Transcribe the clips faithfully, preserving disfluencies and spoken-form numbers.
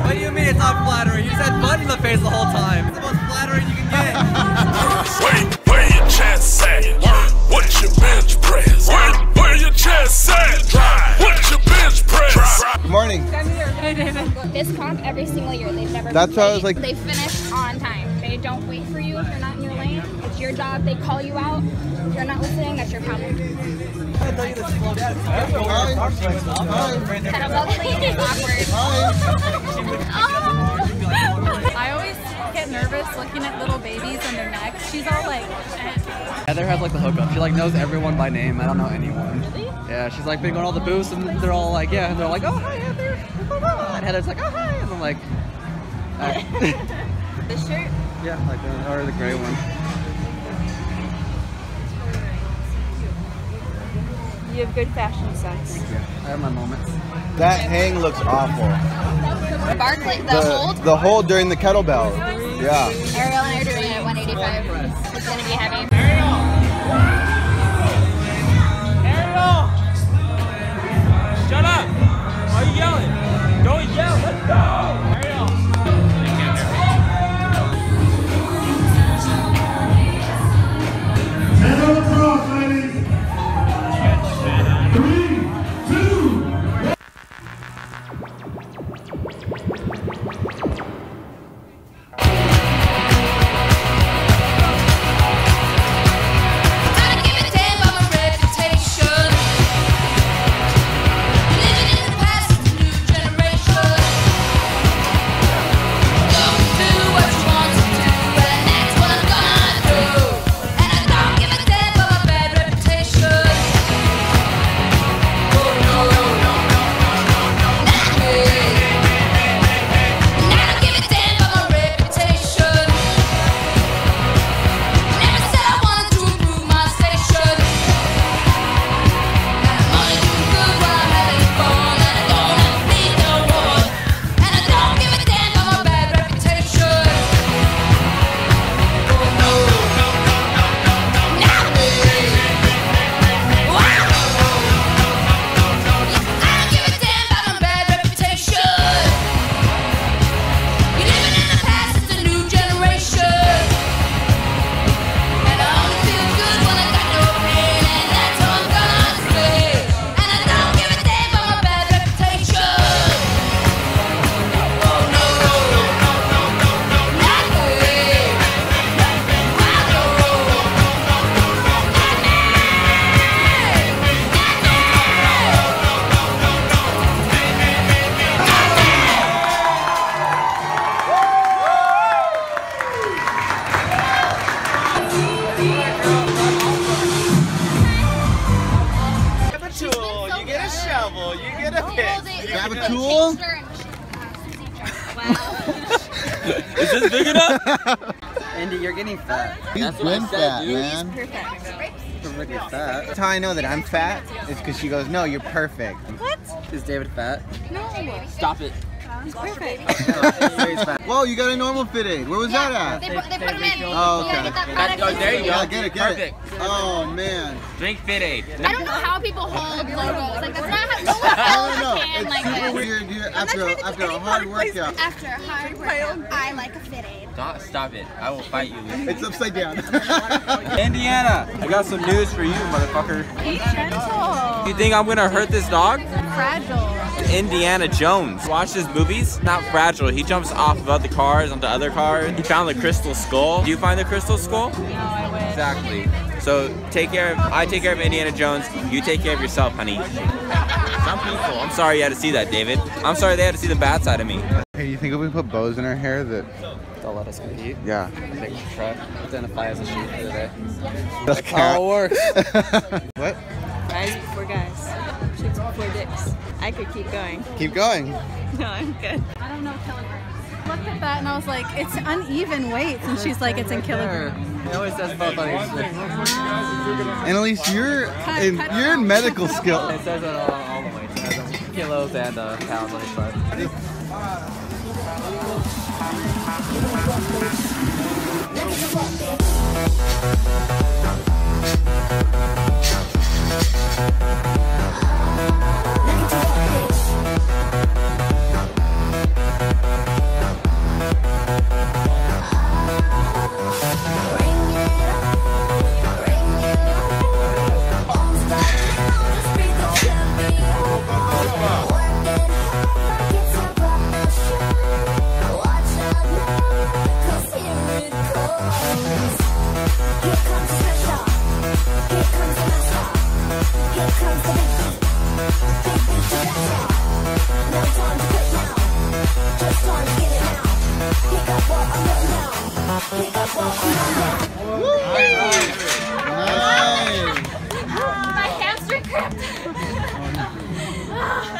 What do you mean it's not flattering? You just had butt in the face the whole time. It's the most flattering you can get. Wait, where your chest at? What's your bench press? Wait, where your chest at? What's your bench press? Good morning. I'm here. Hey, David. This comp every single year. They've never. That's why I was like. They finish on time. They don't wait for you if you're not in your lane. It's your job. They call you out. If you're not listening, that's your problem. I thought you just slowed down. I always get nervous looking at little babies and their necks. She's all like, eh. Heather has like the hookup. She like knows everyone by name. I don't know anyone. Really? Yeah, she's like been going all the booths and they're all like, yeah, and they're like, oh hi Heather. And Heather's like, oh hi, and I'm like, alright. This shirt? Yeah, like that, or the gray one. You have good fashion sense. Thank you. I have my moments. That hang looks awful. The Barclay, the, the hold? The hold during the kettlebell. Yeah. Ariel and I are doing it at one eighty-five. It's going to be heavy. Ariel! Ariel! Shut up! Why are you yelling? Don't yell! Let's go! Ariel! Is this big enough? Andy, you're getting fat. You've been fat, man. He's perfect. Perfectly fat. That's how I know that I'm fat is because she goes, no, you're perfect. What? Is David fat? No. Stop it. He's perfect. Whoa, you got a normal fitting. Where was yeah, that at? They, they, they put him in. Oh, okay. That, oh, there you go. Yeah, get it, get perfect. It. Oh, man. Drink Fit Aid. I don't know how people hold logos. Like, that's not how no one holds a can like this. It's super weird here after, after a hard workout. After a hard workout, I like a Fit Aid. Stop, stop it. I will fight you. It's upside down. Indiana, I got some news for you, motherfucker. Be gentle. You think I'm going to hurt this dog? Fragile. Indiana Jones. Watch his movies. Not fragile. He jumps off of other cars onto other cars. He found the crystal skull. Do you find the crystal skull? No, I wish. Exactly. So take care of. I take care of Indiana Jones. You take care of yourself, honey. Some people. I'm sorry you had to see that, David. I'm sorry they had to see the bad side of me. Hey, you think if we put bows in our hair that they'll let us compete? Yeah. I think we should try to identify as a sheep for the day. That's how it works. What? Guys before guys. Chicks before dicks. I could keep going. Keep going. No, I'm good. I don't know kilograms. I looked at that and I was like, it's uneven weights. And she's like, it's in kilograms. It always says both on your shirt. Annalise, you're cut, in, cut you're in medical skill. It says it all, all the way. It says kilos and uh, pounds on your shirt. Let me My hamstring gripped.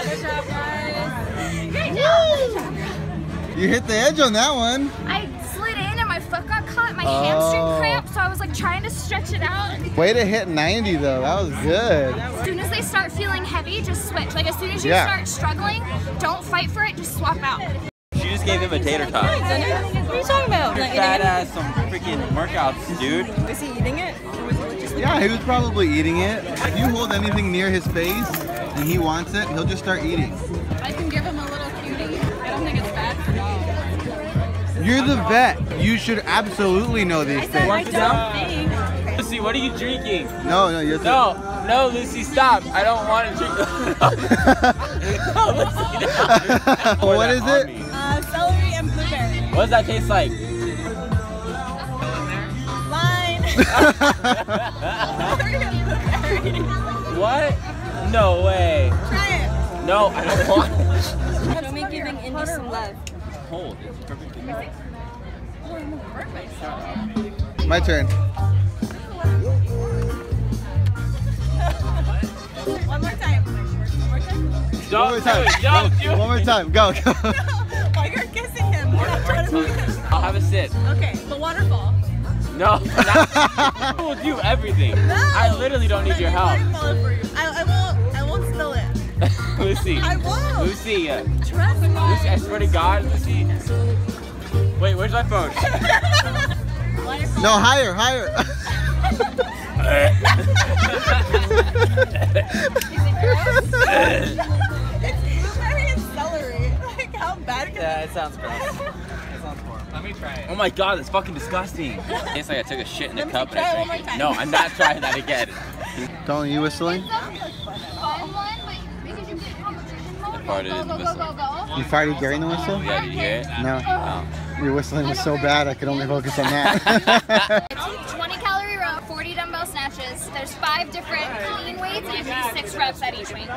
Good job, guys. Great job. Good job. You hit the edge on that one. I slid in and my foot got caught. My oh. hamstring cramped, so I was like trying to stretch it out. Way to hit ninety though. That was good. As soon as they start feeling heavy, just switch. Like as soon as you yeah. start struggling, don't fight for it. Just swap out. You just gave him a tater tot. What are you talking about? You're badass, some freaking workouts, dude. Was he eating it? Or was it just yeah, he was probably eating it. If you hold anything near his face and he wants it, he'll just start eating. I can give him a little cutie. I don't think it's bad for dogs. You're the vet. You should absolutely know these I things. I don't think. Lucy, what are you drinking? No, no, you're No, too. no, Lucy, stop. I don't want to drink. No, Lucy, no. What is it? Celery and blueberry. What does that taste like? Lime. Celery and blueberry. What? No way. Try it. No, I don't want it. Show me giving Indy some love. Cold. It's perfect. Perfect. My turn. One more time. One more time. One more time. One more time. Go. Go. I'll have a sip. Okay, the waterfall. No, I will do everything. No, I literally don't need your help. I, I won't. I won't spill it. Lucy. I won't. Lucy. Trust me. Lucy, I swear to God, Lucy. Wait, where's my phone? Waterfall. No, higher, higher. Is it gross? Yeah, it sounds gross. It sounds horrible. Let me try it. Oh my god, that's fucking disgusting. It's like I took a shit in a cup and I drank it. No, I'm not trying that again. Don't you whistling? I farted in the whistle. You farted during the whistle? Yeah, did you hear it? No. Oh. Your whistling was so bad I could only focus on that. twenty calorie row, forty dumbbell snatches. There's five different clean weights and it takes six reps at each weight.